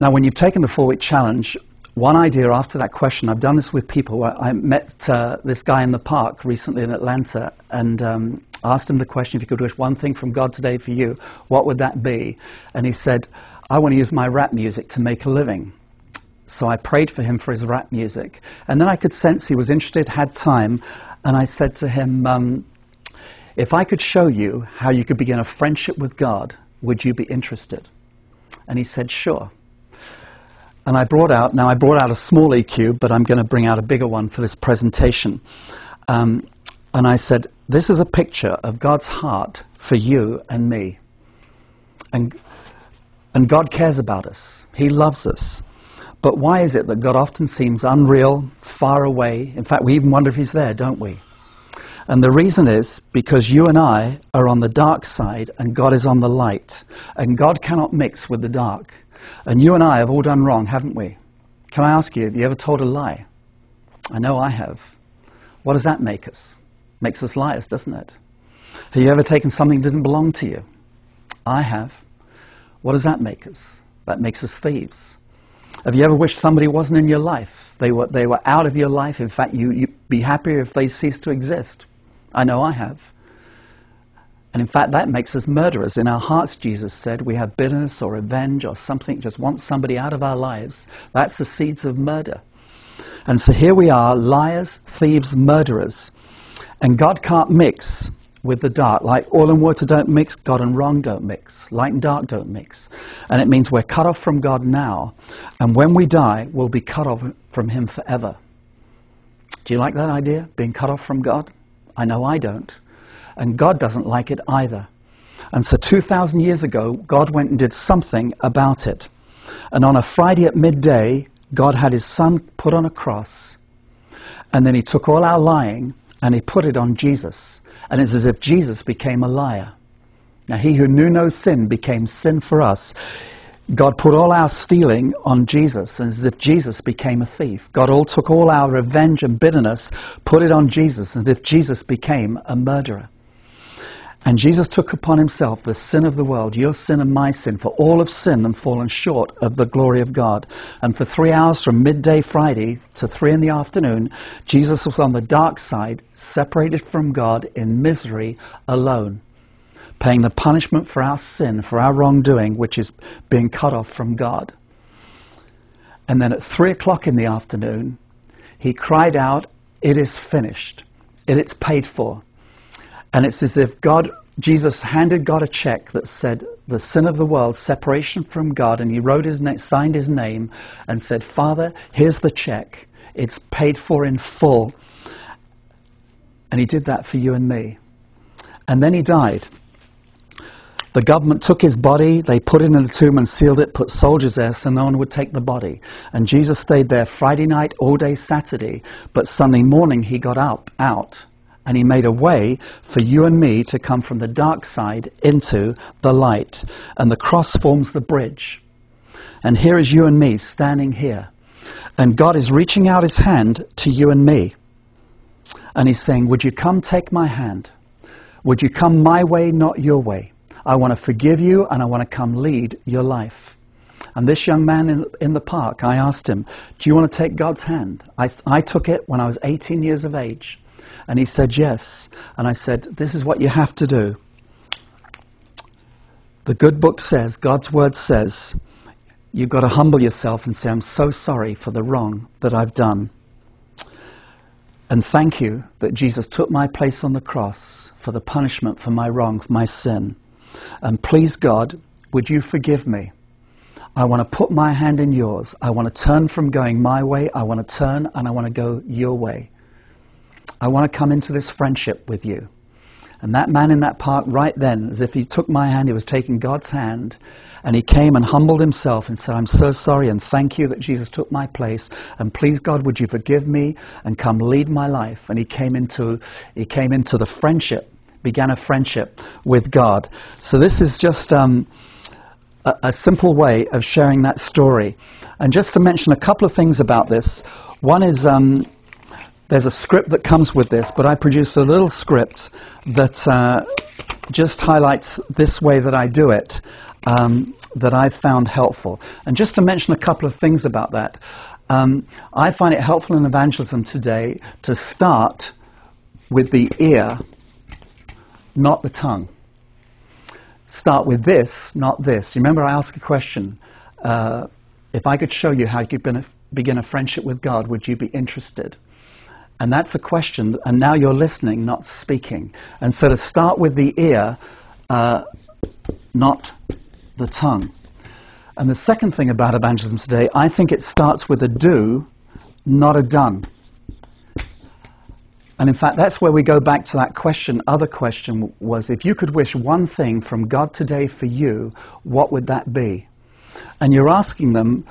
Now, when you've taken the 4-week challenge, one idea after that question, I've done this with people. I met this guy in the park recently in Atlanta and asked him the question, if you could wish one thing from God today for you, what would that be? And he said, I want to use my rap music to make a living. So I prayed for him for his rap music. And then I could sense he was interested, had time. And I said to him, if I could show you how you could begin a friendship with God, would you be interested? And he said, sure. And I brought out a small EQ, but I'm going to bring out a bigger one for this presentation. And I said, this is a picture of God's heart for you and me. And God cares about us. He loves us. But why is it that God often seems unreal, far away? In fact, we even wonder if he's there, don't we? And the reason is because you and I are on the dark side and God is on the light. And God cannot mix with the dark. And you and I have all done wrong, haven't we? Can I ask you, have you ever told a lie? I know I have. What does that make us? Makes us liars, doesn't it? Have you ever taken something that didn't belong to you? I have. What does that make us? That makes us thieves. Have you ever wished somebody wasn't in your life? They were out of your life. In fact, you'd be happier if they ceased to exist. I know I have. And in fact, that makes us murderers. In our hearts, Jesus said, we have bitterness or revenge or something, just want somebody out of our lives. That's the seeds of murder. And so here we are, liars, thieves, murderers. And God can't mix with the dark. Like oil and water don't mix, God and wrong don't mix. Light and dark don't mix. And it means we're cut off from God now. And when we die, we'll be cut off from him forever. Do you like that idea? Being cut off from God? I know I don't. And God doesn't like it either. And so 2,000 years ago, God went and did something about it. And on a Friday at midday, God had his son put on a cross. And then he took all our lying and he put it on Jesus. And it's as if Jesus became a liar. Now, he who knew no sin became sin for us. God put all our stealing on Jesus, and as if Jesus became a thief. God took all our revenge and bitterness, put it on Jesus, as if Jesus became a murderer. And Jesus took upon himself the sin of the world, your sin and my sin, for all have sinned and fallen short of the glory of God. And for 3 hours from midday Friday to 3 in the afternoon, Jesus was on the dark side, separated from God in misery alone, paying the punishment for our sin, for our wrongdoing, which is being cut off from God. And then at 3 o'clock in the afternoon, he cried out, it is finished, it's paid for. And it's as if Jesus handed God a check that said, the sin of the world, separation from God, and he wrote his name, signed his name, and said, Father, here's the check. It's paid for in full. And he did that for you and me. And then he died. The government took his body, they put it in a tomb and sealed it, put soldiers there so no one would take the body. And Jesus stayed there Friday night, all day Saturday, but Sunday morning he got up, out. And he made a way for you and me to come from the dark side into the light. And the cross forms the bridge. And here is you and me standing here. And God is reaching out his hand to you and me. And he's saying, would you come take my hand? Would you come my way, not your way? I want to forgive you and I want to come lead your life. And this young man in the park, I asked him, do you want to take God's hand? I took it when I was 18 years of age. And he said, yes. And I said, this is what you have to do. The good book says, God's word says, you've got to humble yourself and say, I'm so sorry for the wrong that I've done. And thank you that Jesus took my place on the cross for the punishment for my wrong, for my sin. And please, God, would you forgive me? I want to put my hand in yours. I want to turn from going my way. I want to turn and I want to go your way. I want to come into this friendship with you. And that man in that park right then, as if he took my hand, he was taking God's hand, and he came and humbled himself and said, I'm so sorry and thank you that Jesus took my place, and please God, would you forgive me and come lead my life? And he came into the friendship, began a friendship with God. So this is just a simple way of sharing that story. And just to mention a couple of things about this. One is, there's a script that comes with this, but I produced a little script that just highlights this way that I do it. that I've found helpful. And just to mention a couple of things about that, I find it helpful in evangelism today to start with the ear, not the tongue. Start with this, not this. You remember I asked a question, if I could show you how you could begin a friendship with God, would you be interested? And that's a question, and now you're listening, not speaking. And so to start with the ear, not the tongue. And the second thing about evangelism today, I think it starts with a do, not a done. And in fact, that's where we go back to that question. Other question was, if you could wish one thing from God today for you, what would that be? And you're asking them,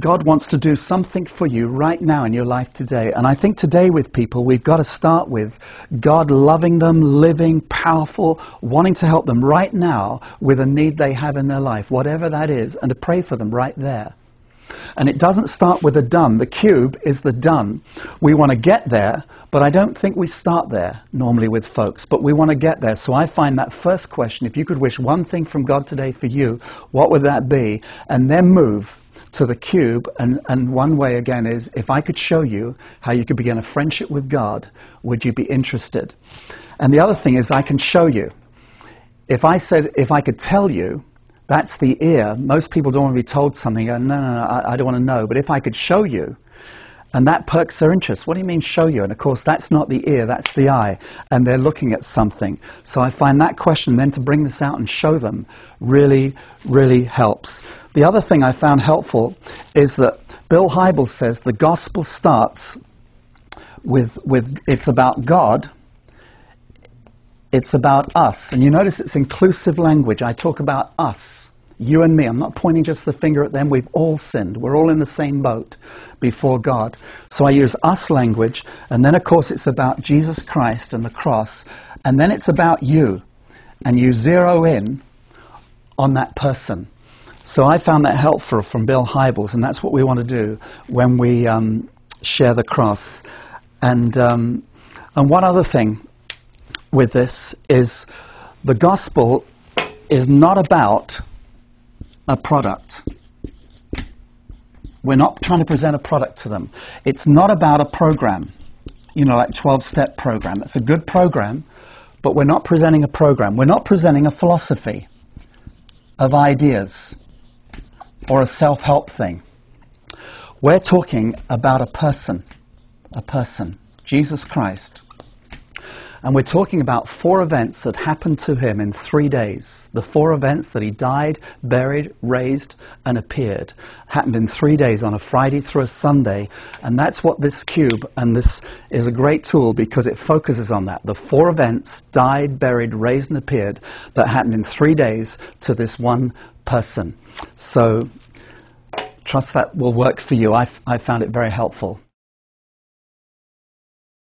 God wants to do something for you right now in your life today. And I think today with people, we've got to start with God loving them, living, powerful, wanting to help them right now with a need they have in their life, whatever that is, and to pray for them right there. And it doesn't start with a done. The cube is the done. We want to get there, but I don't think we start there normally with folks, but we want to get there. So I find that first question, if you could wish one thing from God today for you, what would that be? And then move to the cube, and one way again is, if I could show you how you could begin a friendship with God, would you be interested? And the other thing is, I can show you. If I said, if I could tell you, that's the ear. Most people don't want to be told something. Go, no, I don't want to know. But if I could show you, and that perks their interest. What do you mean show you? And of course, that's not the ear, that's the eye. And they're looking at something. So I find that question, then to bring this out and show them, really, really helps. The other thing I found helpful is that Bill Hybels says the gospel starts with it's about God. It's about us. And you notice it's inclusive language. I talk about us, you and me. I'm not pointing just the finger at them. We've all sinned. We're all in the same boat before God. So I use us language. And then, of course, it's about Jesus Christ and the cross. And then it's about you. And you zero in on that person. So I found that helpful from Bill Hybels. And that's what we want to do when we share the cross. And one other thing with this is the gospel is not about a product. We're not trying to present a product to them. It's not about a program, you know, like 12-step program. It's a good program, but we're not presenting a program. We're not presenting a philosophy of ideas or a self-help thing. We're talking about a person, Jesus Christ. And we're talking about four events that happened to him in 3 days. The four events that he died, buried, raised, and appeared. Happened in 3 days, on a Friday through a Sunday. And that's what this cube, and this is a great tool because it focuses on that. The four events, died, buried, raised, and appeared, that happened in 3 days to this one person. So, trust that will work for you. I found it very helpful.